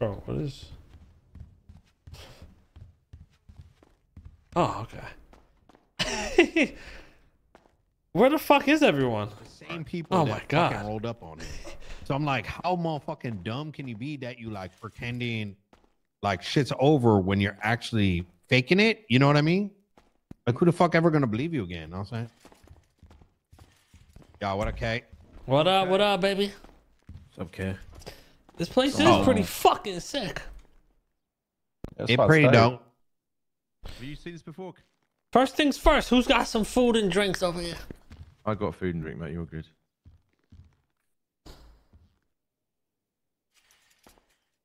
Bro, what is... Oh, okay. Where the fuck is everyone? The same people that fucking rolled up on it. So I'm like, how motherfucking dumb can you be that you like pretending like shit's over when you're actually faking it? You know what I mean? Like, who the fuck ever gonna believe you again? You know what I'm saying? Yo, what up, K? What up, what up, baby? What's up, K? This place is pretty fucking sick. It's pretty dope. Have you seen this before? First things first, who's got some food and drinks over here? I got food and drink, mate. You're good.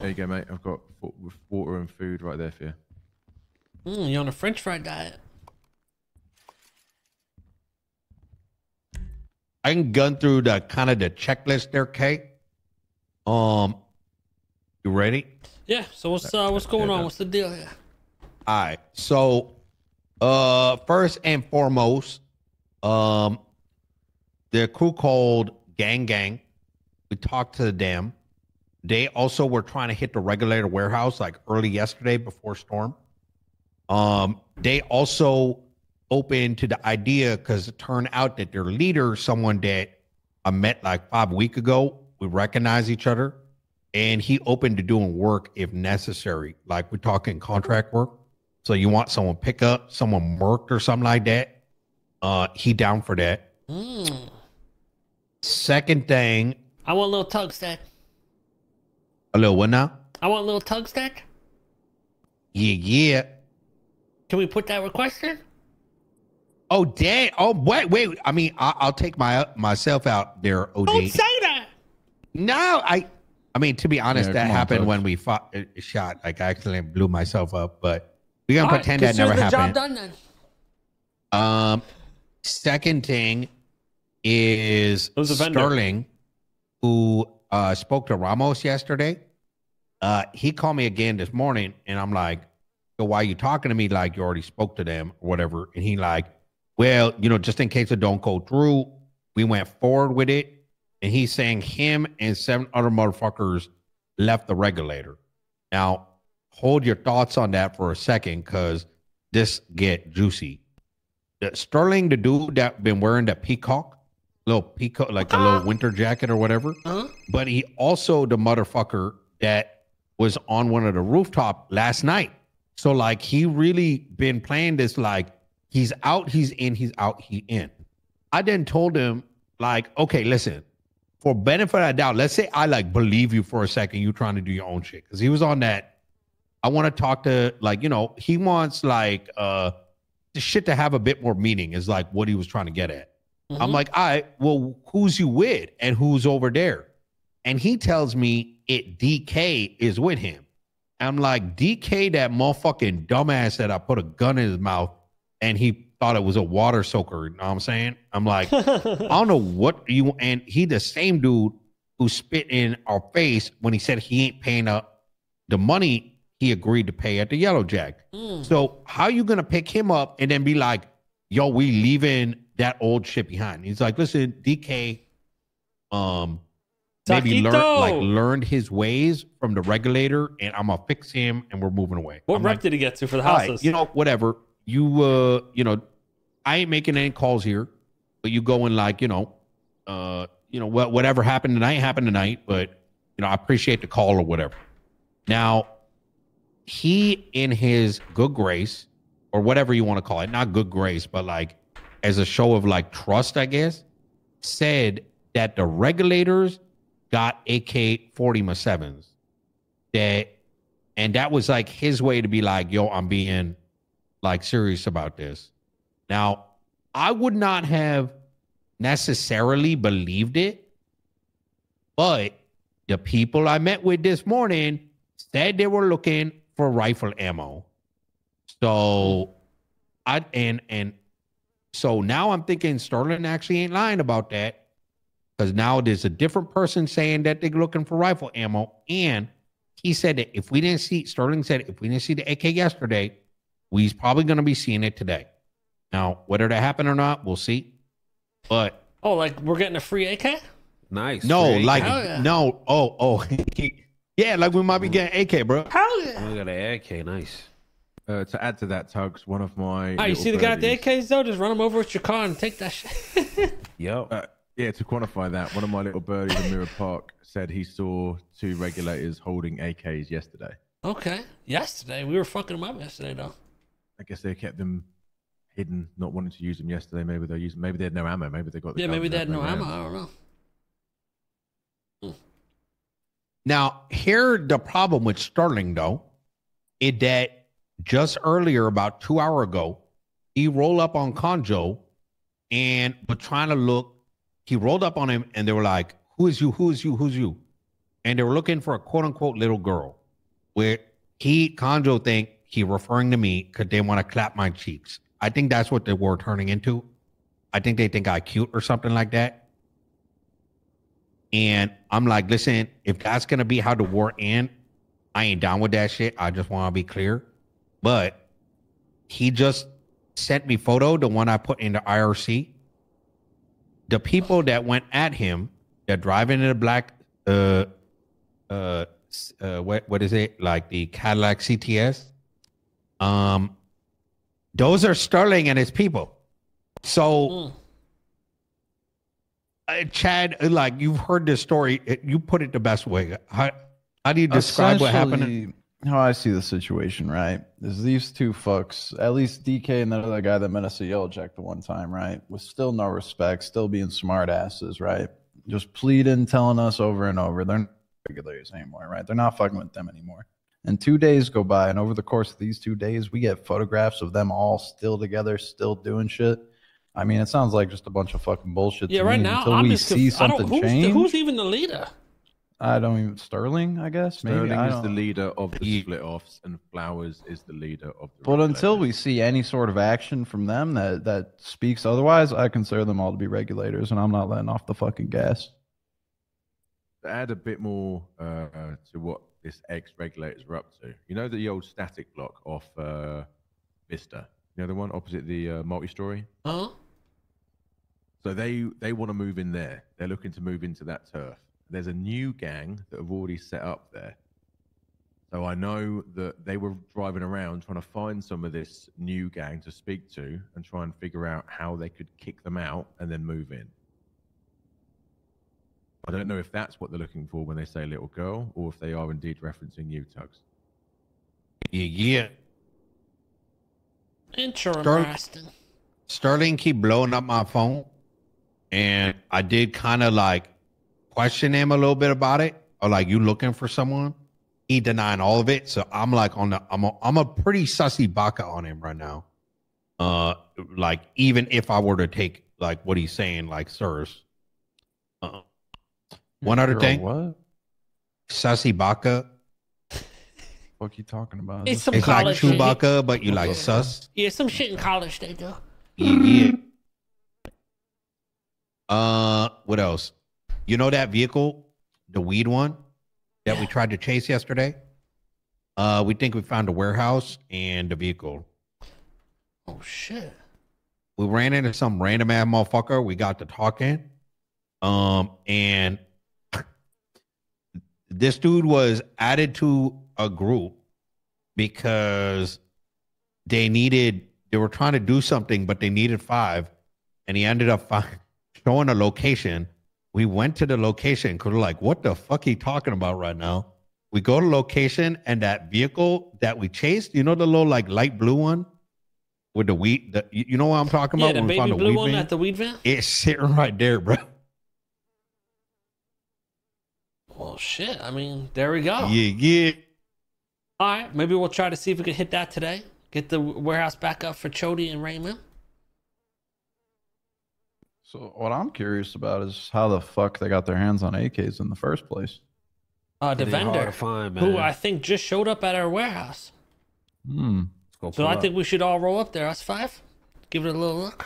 There you go, mate. I've got water and food right there for you. Mm, you're on a French fry diet. I can gun through the kind of the checklist there, K. You ready? Yeah. So what's going on? What's the deal here? All right. So, first and foremost, the crew called Gang Gang. We talked to them. They also were trying to hit the regulator warehouse like early yesterday before storm. They also open to the idea because it turned out that their leader, someone that I met like 5 weeks ago, we recognize each other, and he opened to doing work if necessary. Like we're talking contract work. So you want someone pick up, someone worked or something like that. He down for that. Mm. Second thing. I want Lil Tuggz that. A little what now? I want Lil Tuggz that. Yeah, yeah. Can we put that request in? Oh, damn. Oh, wait. I mean, I'll take myself out there, OG. Don't say that. No, I mean, to be honest, that happened when we shot. Like, I accidentally blew myself up, but we're going to pretend that never happened. Job done, then. Second thing is Sterling, who spoke to Ramos yesterday. He called me again this morning, and I'm like, so why are you talking to me like you already spoke to them or whatever? And he like, well, you know, just in case it don't go through, we went forward with it. And he's saying him and 7 other motherfuckers left the regulator. Now, hold your thoughts on that for a second, because this get juicy. Sterling, the dude that been wearing that little peacock, like a little winter jacket or whatever. But he also the motherfucker that was on one of the rooftop last night. So like he really been playing this like he's out, he's in, he's out, he in. I then told him like, okay, listen, for benefit of the doubt, let's say I like believe you for a second, you trying to do your own shit. Because he was on that, I want to talk to like, you know, he wants like the shit to have a bit more meaning is like what he was trying to get at. Mm-hmm. I'm like, all right, well, who's you with and who's over there? And he tells me DK is with him. I'm like, DK, that motherfucking dumbass that I put a gun in his mouth and he thought it was a water soaker. You know what I'm saying? I'm like, I don't know what you, and he the same dude who spit in our face when he said he ain't paying up the money he agreed to pay at the Yellow Jack. Mm. So how you going to pick him up and then be like, yo, we leaving that old shit behind? He's like, listen, DK, maybe learned his ways from the regulator, and I'm gonna fix him, and we're moving away. What rep did he get to for the houses? Right, you know, whatever. You you know, I ain't making any calls here, but you go and like, you know, whatever happened tonight, but you know, I appreciate the call or whatever. Now, he in his good grace, or whatever you want to call it, not good grace, but like as a show of like trust, I guess, said that the regulators got AK-47s and that was like his way to be like, yo, I'm being like serious about this. Now, I would not have necessarily believed it, but the people I met with this morning said they were looking for rifle ammo. So so now I'm thinking Sterling actually ain't lying about that. Because now there's a different person saying that they're looking for rifle ammo. And he said that if we didn't see, Sterling said, if we didn't see the AK yesterday, we's probably going to be seeing it today. Now, whether that happened or not, we'll see. But. Oh, like we're getting a free AK? Nice. No, like, no. Oh, Yeah, like we might be getting AK, bro. How? Oh, we got an AK, nice. To add to that, Tuggz, one of my. Oh, you see the guy with the AKs though? Just run him over with your car and take that shit. Yo. Yeah, to quantify that, one of my little birdies in Mirror Park said he saw 2 regulators holding AKs yesterday. Okay, yesterday we were fucking them up yesterday though. I guess they kept them hidden, not wanting to use them yesterday. Maybe they're using. Maybe they had no ammo. Maybe they got. The yeah, maybe they had no ammo. I don't know. Now, here the problem with Sterling, though, is that just earlier, about 2 hours ago, he rolled up on Conjo and was trying to look. He rolled up on him and they were like, who is you? Who is you? Who's you? And they were looking for a quote unquote little girl where he, Conjo, think he referring to me because they want to clap my cheeks. I think that's what they were turning into. I think they think I cute or something like that. And I'm like, listen, if that's going to be how the war ends, I ain't down with that shit. I just want to be clear. But he just sent me photo, the one I put in the IRC. The people that went at him, they're driving in a black, what is it? Like the Cadillac CTS. Those are Sterling and his people. So... Mm. Chad, like you've heard this story, you put it the best way. How do you describe what happened? How I see the situation, right, is these 2 fucks, at least DK and that other guy that meant us a yellow jack the one time, right, with still no respect, still being smart asses, right, just pleading, telling us over and over, they're not regulators anymore, right, they're not fucking with them anymore. And 2 days go by, and over the course of these 2 days, we get photographs of them all still together, still doing shit. I mean, it sounds like just a bunch of fucking bullshit. Yeah, to right me now, until I'm we just see something change. Who's even the leader? I don't even. Sterling, I guess. Maybe. Sterling is the leader of the split offs, and Flowers is the leader of the. But until we see any sort of action from them that speaks otherwise, I consider them all to be regulators, and I'm not letting off the fucking gas. To add a bit more to what this ex-regulators were up to, you know, the old static block off Vista, you know, the one opposite the multi-story. Huh. So they want to move in there. They're looking to move into that turf. There's a new gang that have already set up there. So I know that they were driving around trying to find some of this new gang to speak to and try and figure out how they could kick them out and then move in. I don't know if that's what they're looking for when they say little girl, or if they are indeed referencing you, Tuggz. Yeah. Interesting. Sterling keep blowing up my phone. And I did kind of like question him a little bit about it, or like, you looking for someone? He denying all of it. So I'm like I'm a pretty sussy baka on him right now. Like even if I were to take like what he's saying, like sirs. One other thing. What? Sussy baka. What you talking about? It's like Chewbacca, shit. But you like sus. Yeah, some shit in college they do. Yeah. What else? You know that vehicle, the weed one that we tried to chase yesterday? We think we found a warehouse and the vehicle. Oh shit. We ran into some random ass motherfucker. We got to talking. And this dude was added to a group because they were trying to do something, but they needed 5, and he ended up showing a location. We went to the location because we're like, what the fuck he talking about right now? We go to location, and that vehicle that we chased, you know, the little like light blue one with the weed, you know what I'm talking about? Yeah, the baby blue one at the weed van? It's sitting right there, bro. Well, shit, I mean, there we go. Yeah. All right, maybe we'll try to see if we can hit that today. Get the warehouse back up for Chody and Raymond. So what I'm curious about is how the fuck they got their hands on AKs in the first place. The vendor, who I think just showed up at our warehouse. So I think we should all roll up there, us 5. Give it a little look.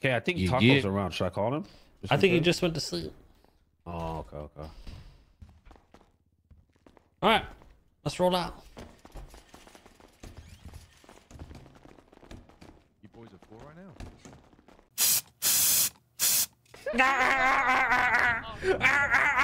Okay, I think Taco's around. Should I call him? I think he just went to sleep. Oh, okay. All right, let's roll out. You boys are full right now.